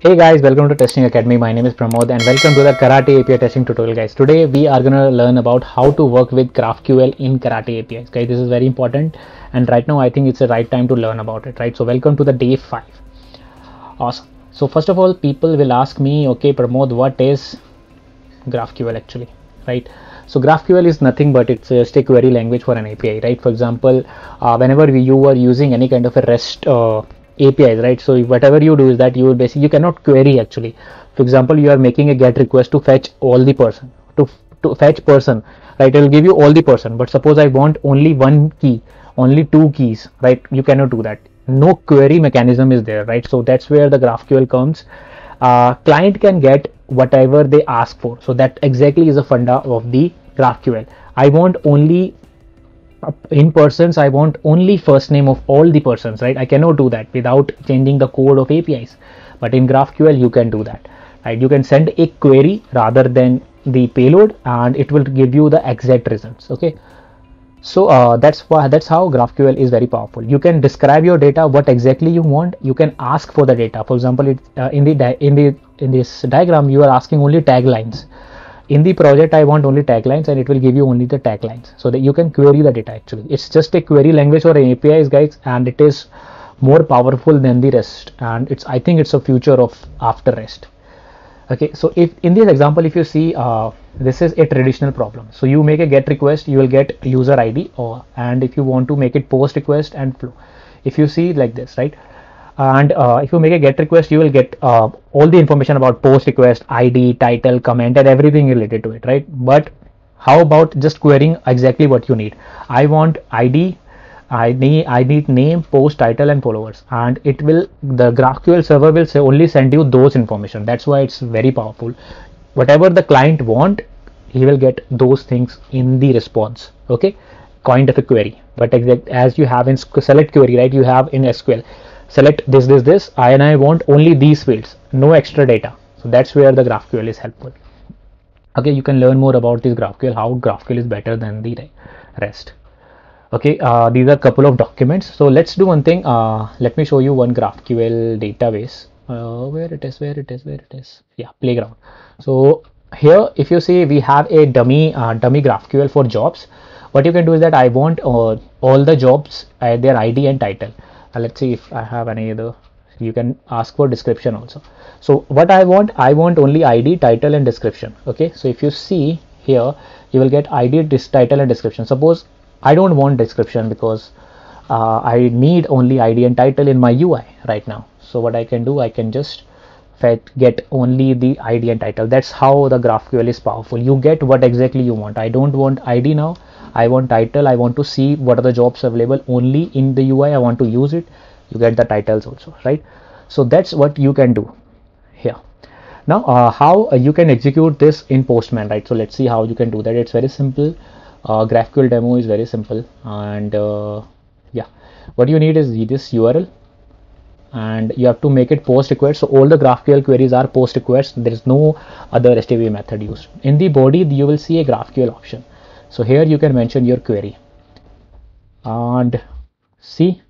Hey guys, welcome to Testing Academy. My name is Pramod and welcome to the Karate API testing tutorial, guys. Today we are going to learn about how to work with GraphQL in Karate APIs, guys. This is very important and right now I think it's the right time to learn about it, right? So welcome to the day 5. Awesome. So first of all, people will ask me, okay Pramod, what is GraphQL actually, right? So GraphQL is nothing but it's just a query language for an API, right? For example, whenever you are using any kind of a REST APIs, right? So whatever you do is that you cannot query actually. For example, you are making a GET request to fetch all the person, to fetch person, right? It will give you all the person, but suppose I want only one key, only two keys, right? You cannot do that. No query mechanism is there, right? So that's where the GraphQL comes. Client can get whatever they ask for. So that exactly is a funda of the GraphQL. I want only in persons, I want only first name of all the persons, right? I cannot do that without changing the code of APIs, but in GraphQL you can do that, right? You can send a query rather than the payload and it will give you the exact results, okay? So that's how GraphQL is very powerful. You can describe your data, what exactly you want. You can ask for the data. For example, in this diagram you are asking only taglines. In the project, I want only taglines and it will give you only the taglines, so that you can query the data actually. It's just a query language or an APIs, guys, and it is more powerful than the REST, and I think it's a future of after REST. Okay, so if in this example, if you see, this is a traditional problem. So you make a GET request, you will get user ID, and if you want to make it POST request and flow, if you see like this, right? And if you make a GET request, you will get all the information about POST request, ID, title, comment, and everything related to it, right? But how about just querying exactly what you need? I want ID, I need name, post, title, and followers, and it will, the GraphQL server will say only send you those information. That's why it's very powerful. Whatever the client want, he will get those things in the response, okay? Kind of a query, but exact as you have in select query, right? You have in SQL. Select this, this, this, I want only these fields, no extra data. So that's where the GraphQL is helpful. Okay, you can learn more about this GraphQL, how GraphQL is better than the REST. Okay, these are couple of documents. So let's do one thing. Let me show you one GraphQL database. Where it is? Yeah, Playground. So here, if you see, we have a dummy GraphQL for jobs. What you can do is that I want all the jobs, their ID and title. Let's see if I have any other. You can ask for description also. So what I want only ID, title, and description. Okay, so if you see here, you will get ID, title, and description. Suppose I don't want description because I need only ID and title in my UI right now. So what I can do, I can just get only the ID and title. That's how the GraphQL is powerful. You get what exactly you want. I don't want ID now. I want title. I want to see what are the jobs available only in the UI. I want to use it. You get the titles also, right? So that's what you can do here. Now, how you can execute this in Postman, right? So let's see how you can do that. It's very simple. GraphQL demo is very simple, and yeah, what you need is this URL, and you have to make it post request. So all the GraphQL queries are post requests. There is no other HTTP method used. In the body, you will see a GraphQL option. So here you can mention your query, and see,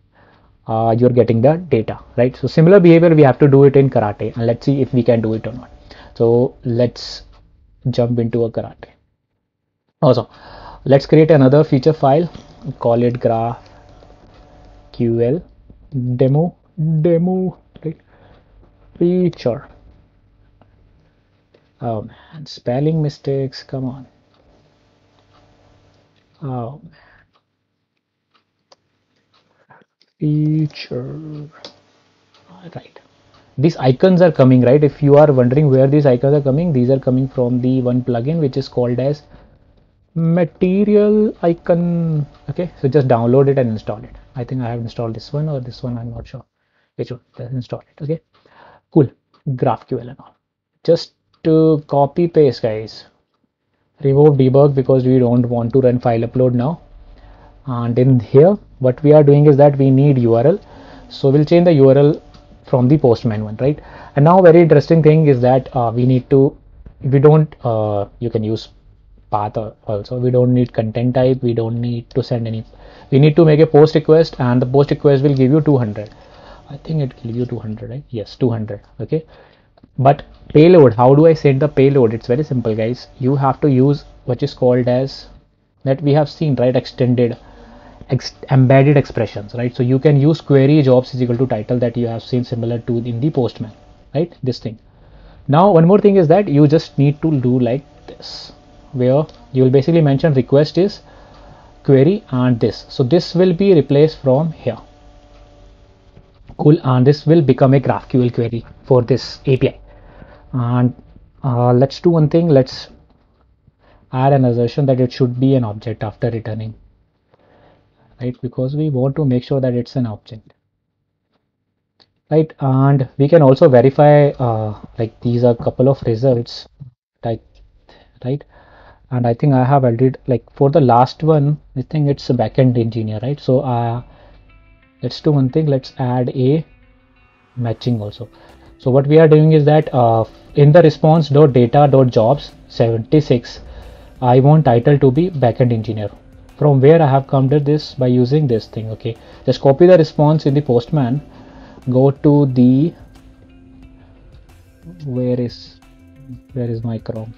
you're getting the data, right? So similar behavior we have to do it in Karate, and let's see if we can do it or not. So let's jump into a Karate. Also, let's create another feature file, call it GraphQL demo, right? Feature. Oh man, spelling mistakes, come on. Oh man, feature. All right, these icons are coming, right? If you are wondering where these icons are coming, these are coming from the one plugin which is called as Material Icon. Okay, so just download it and install it. I think I have installed this one or this one, I'm not sure which one. Let's install it. Okay, cool. GraphQL and all, just to copy paste, guys. Remove debug because we don't want to run file upload now. And in here, what we are doing is that we need URL. So we'll change the URL from the Postman one, right? And now very interesting thing is that you can use path also. We don't need content type. We don't need to send any. We need to make a post request, and the post request will give you 200. I think it will give you 200, right? Yes, 200. Okay, but payload, how do I set the payload? It's very simple, guys. You have to use what is called as, that we have seen, right, extended embedded expressions, right? So you can use query jobs is equal to title, that you have seen similar to in the Postman, right? This thing. Now one more thing is that you just need to do like this, where you will basically mention request is query and this. So this will be replaced from here. Cool. And this will become a GraphQL query for this API. And let's do one thing. Let's add an assertion that it should be an object after returning, right? Because we want to make sure that it's an object, right? And we can also verify like these are a couple of results, right? And I think I have added, like for the last one, I think it's a backend engineer, right? So let's do one thing. Let's add a matching also. So what we are doing is that in the response.data.jobs 76, I want title to be backend engineer, from where I have come to this by using this thing. Okay, just copy the response in the Postman, go to the, where is my Chrome?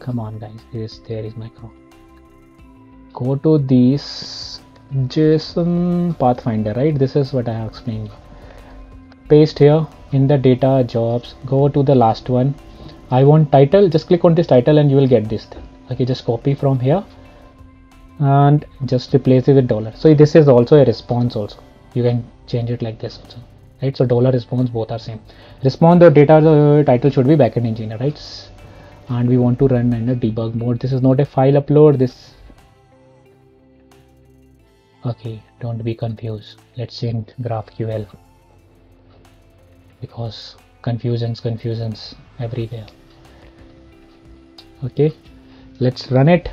Come on, guys. Yes, there is my Chrome. Go to this JSON pathfinder, right? This is what I have explained. Paste here in the data jobs, go to the last one. I want title, just click on this title and you will get this thing. Okay, just copy from here and just replace it with $. So this is also a response also. You can change it like this also, right? So $response, both are same. Response or data, the title should be backend engineer, right? And we want to run in a debug mode. This is not a file upload. This, okay, don't be confused. Let's change GraphQL, because confusions everywhere. Okay, let's run it.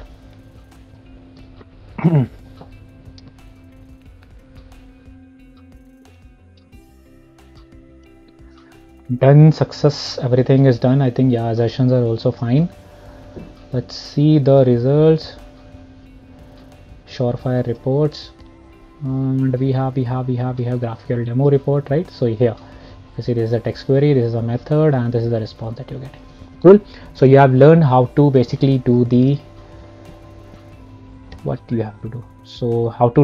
Done, success, everything is done. I think, yeah, assertions are also fine. Let's see the results. Surefire reports, and we have GraphQL demo report, right? So here you see, this is a text query, this is a method, and this is the response that you get. Cool. So you have learned how to basically do the, what you have to do, so how to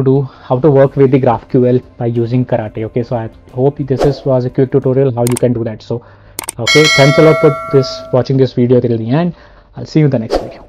work with the GraphQL by using Karate. Okay, so I hope this was a quick tutorial how you can do that. So okay, thanks a lot for watching this video till the end. I'll see you in the next video.